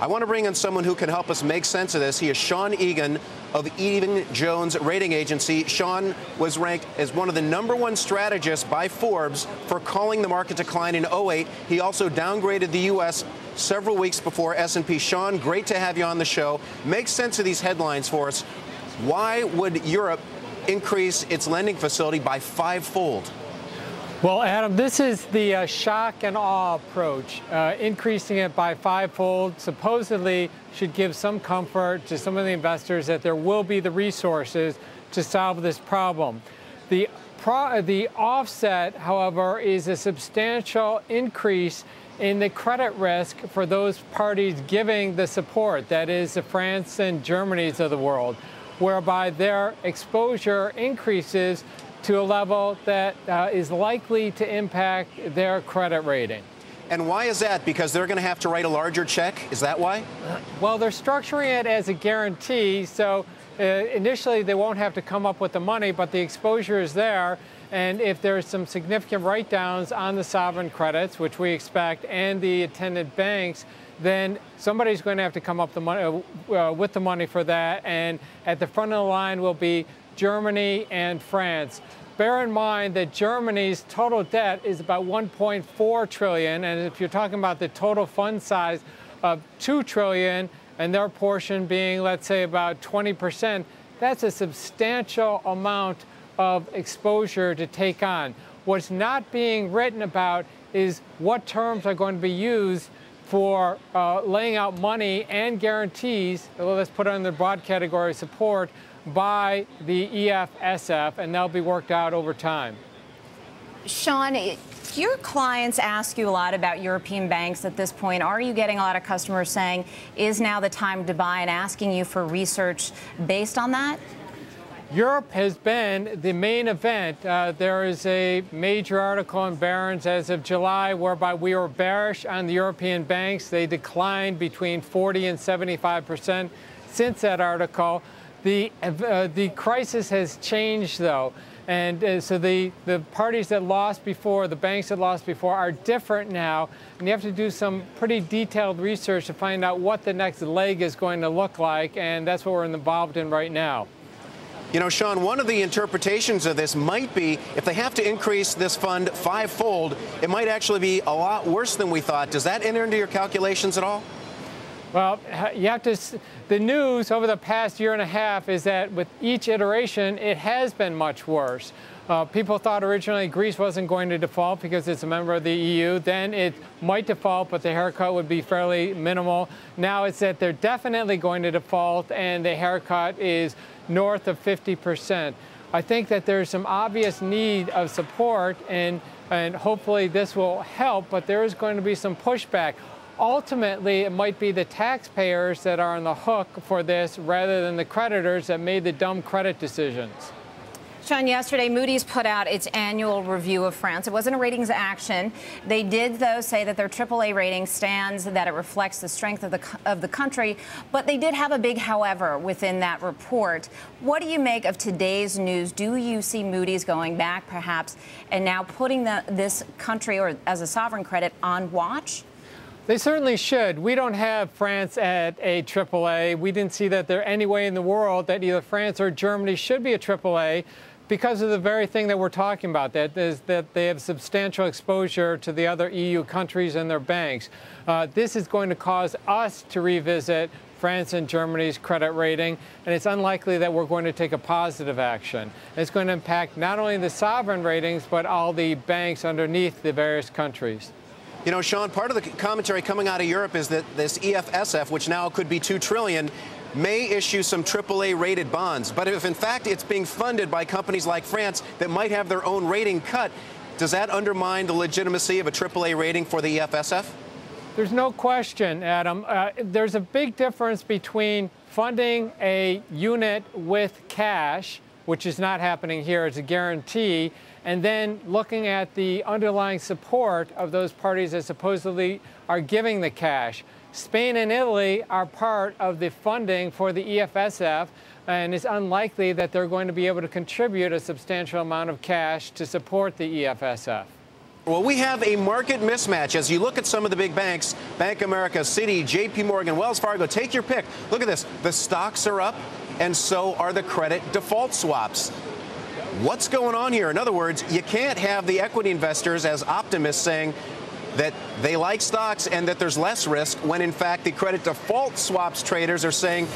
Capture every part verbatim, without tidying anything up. I want to bring in someone who can help us make sense of this. He is Sean Egan of Egan Jones Rating Agency. Sean was ranked as one of the number one strategists by Forbes for calling the market decline in oh eight. He also downgraded the U S several weeks before S and P. Sean, great to have you on the show. Make sense of these headlines for us. Why would Europe increase its lending facility by fivefold? Well, Adam, this is the uh, shock and awe approach. Uh, increasing it by fivefold supposedly should give some comfort to some of the investors that there will be the resources to solve this problem. The, pro the offset, however, is a substantial increase in the credit risk for those parties giving the support, that is the France and Germany's of the world, whereby their exposure increases to a level that uh, is likely to impact their credit rating. And why is that? Because they're going to have to write a larger check? Is that why? Well, they're structuring it as a guarantee, so uh, initially they won't have to come up with the money, but the exposure is there. And if there's some significant write-downs on the sovereign credits, which we expect, and the attendant banks, then somebody's going to have to come up the money, uh, with the money for that. And at the front of the line will be Germany and France. Bear in mind that Germany's total debt is about one point four trillion dollars, and if you're talking about the total fund size of two trillion dollars, and their portion being, let's say, about twenty percent, that's a substantial amount of exposure to take on. What's not being written about is what terms are going to be used for uh, laying out money and guarantees, well, let's put it under the broad category of support, by the E F S F, and they'll be worked out over time. Sean, your clients ask you a lot about European banks at this point. Are you getting a lot of customers saying, is now the time to buy, and asking you for research based on that? Europe has been the main event. Uh, there is a major article in Barron's as of July whereby we were bearish on the European banks. They declined between forty and seventy-five percent since that article. The, uh, the crisis has changed, though, and uh, so the, the parties that lost before, the banks that lost before, are different now, and you have to do some pretty detailed research to find out what the next leg is going to look like, and that's what we're involved in right now. You know, Sean, one of the interpretations of this might be if they have to increase this fund fivefold, it might actually be a lot worse than we thought. Does that enter into your calculations at all? Well, you have to, the news over the past year and a half is that with each iteration, it has been much worse. Uh, people thought originally Greece wasn't going to default because it's a member of the E U. Then it might default, but the haircut would be fairly minimal. Now it's that they're definitely going to default, and the haircut is north of fifty percent. I think that there's some obvious need of support, and, and hopefully this will help, but there is going to be some pushback. Ultimately, it might be the taxpayers that are on the hook for this rather than the creditors that made the dumb credit decisions. Sean, yesterday Moody's put out its annual review of France. It wasn't a ratings action. They did, though, say that their triple A rating stands, that it reflects the strength of the, of the country. But they did have a big however within that report. What do you make of today's news? Do you see Moody's going back, perhaps, and now putting the, this country, or as a sovereign credit, on watch? They certainly should. We don't have France at a triple A. We didn't see that there any way in the world that either France or Germany should be a triple A because of the very thing that we're talking about, that is that they have substantial exposure to the other E U countries and their banks. Uh, this is going to cause us to revisit France and Germany's credit rating, and it's unlikely that we're going to take a positive action. It's going to impact not only the sovereign ratings, but all the banks underneath the various countries. You know, Sean, part of the commentary coming out of Europe is that this E F S F, which now could be two trillion dollars, may issue some triple A rated bonds. But if, in fact, it's being funded by companies like France that might have their own rating cut, does that undermine the legitimacy of a triple A rating for the E F S F? There's no question, Adam. Uh, there's a big difference between funding a unit with cash, which is not happening here as a guarantee, and then looking at the underlying support of those parties that supposedly are giving the cash. Spain and Italy are part of the funding for the E F S F, and it's unlikely that they're going to be able to contribute a substantial amount of cash to support the E F S F. Well, we have a market mismatch as you look at some of the big banks, Bank of America, Citi, J P. Morgan, Wells Fargo, take your pick. Look at this. The stocks are up, and so are the credit default swaps. What's going on here? In other words, you can't have the equity investors as optimists saying that they like stocks and that there's less risk when, in fact, the credit default swaps traders are saying,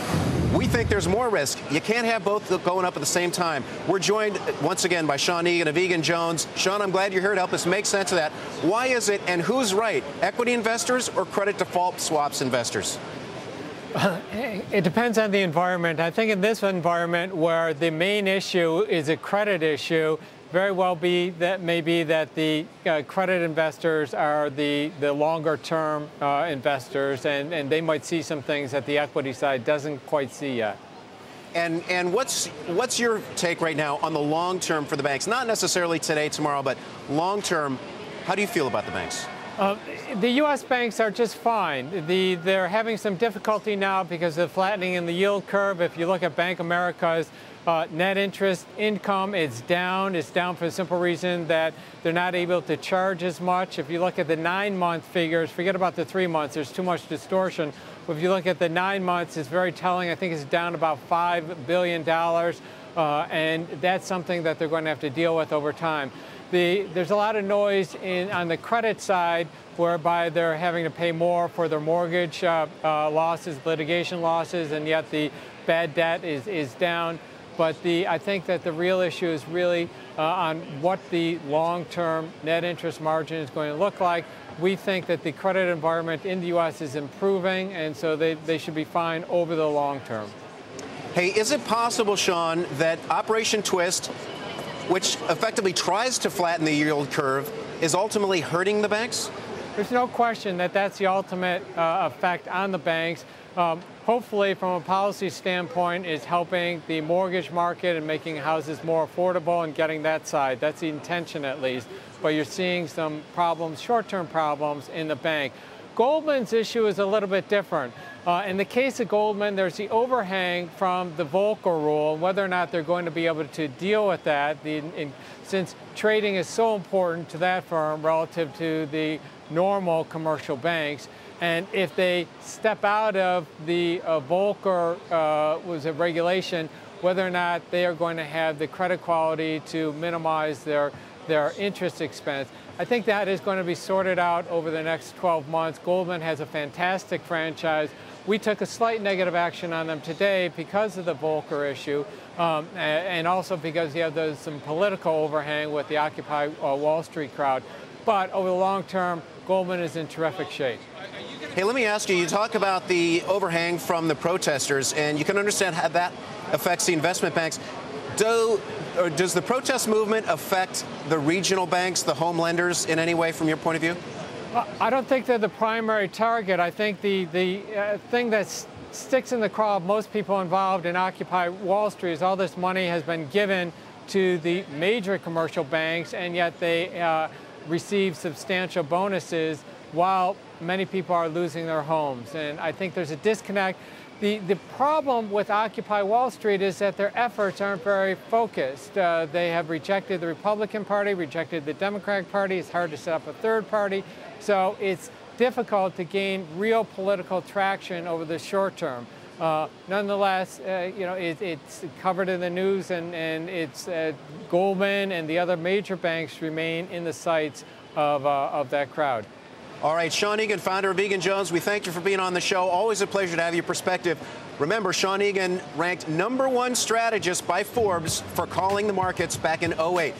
we think there's more risk. You can't have both going up at the same time. We're joined once again by Sean Egan of Egan Jones. Sean, I'm glad you're here to help us make sense of that. Why is it, and who's right, equity investors or credit default swaps investors? It depends on the environment. I think in this environment where the main issue is a credit issue, very well be that maybe that the uh, credit investors are the, the longer-term uh, investors, and, and they might see some things that the equity side doesn't quite see yet. And, and what's, what's your take right now on the long-term for the banks? Not necessarily today, tomorrow, but long-term, how do you feel about the banks? Uh, the U S banks are just fine. The, they're having some difficulty now because of the flattening in the yield curve. If you look at Bank of America's uh, net interest income, it's down. It's down for the simple reason that they're not able to charge as much. If you look at the nine-month figures, forget about the three months. There's too much distortion. But if you look at the nine months, it's very telling. I think it's down about five billion dollars, uh, and that's something that they're going to have to deal with over time. The, there's a lot of noise in, on the credit side, whereby they're having to pay more for their mortgage uh, uh, losses, litigation losses, and yet the bad debt is, is down. But the, I think that the real issue is really uh, on what the long-term net interest margin is going to look like. We think that the credit environment in the U S is improving, and so they, they should be fine over the long term. Hey, is it possible, Sean, that Operation Twist, which effectively tries to flatten the yield curve, is ultimately hurting the banks? There's no question that that's the ultimate uh, effect on the banks. Um, hopefully, from a policy standpoint, is helping the mortgage market and making houses more affordable and getting that side. That's the intention, at least. But you're seeing some problems, short-term problems, in the bank. Goldman's issue is a little bit different. Uh, in the case of Goldman, there's the overhang from the Volcker rule, and whether or not they're going to be able to deal with that, the, in, since trading is so important to that firm relative to the normal commercial banks. And if they step out of the uh, Volcker uh, was a regulation, whether or not they are going to have the credit quality to minimize their their interest expense. I think that is going to be sorted out over the next twelve months. Goldman has a fantastic franchise. We took a slight negative action on them today because of the Volcker issue, um, and also because you have those, some political overhang with the Occupy uh, Wall Street crowd. But over the long term, Goldman is in terrific shape. Hey, let me ask you, you talk about the overhang from the protesters, and you can understand how that affects the investment banks. Do, or does the protest movement affect the regional banks, the home lenders, in any way from your point of view? Well, I don't think they're the primary target. I think the, the uh, thing that sticks in the craw of most people involved in Occupy Wall Street is all this money has been given to the major commercial banks, and yet they uh, receive substantial bonuses while many people are losing their homes. And I think there's a disconnect. The, the problem with Occupy Wall Street is that their efforts aren't very focused. Uh, they have rejected the Republican Party, rejected the Democratic Party. It's hard to set up a third party. So it's difficult to gain real political traction over the short term. Uh, nonetheless, uh, you know, it, it's covered in the news, and, and it's uh, Goldman and the other major banks remain in the sights of, uh, of that crowd. All right, Sean Egan, founder of Egan Jones, we thank you for being on the show. Always a pleasure to have your perspective. Remember, Sean Egan ranked number one strategist by Forbes for calling the markets back in oh eight.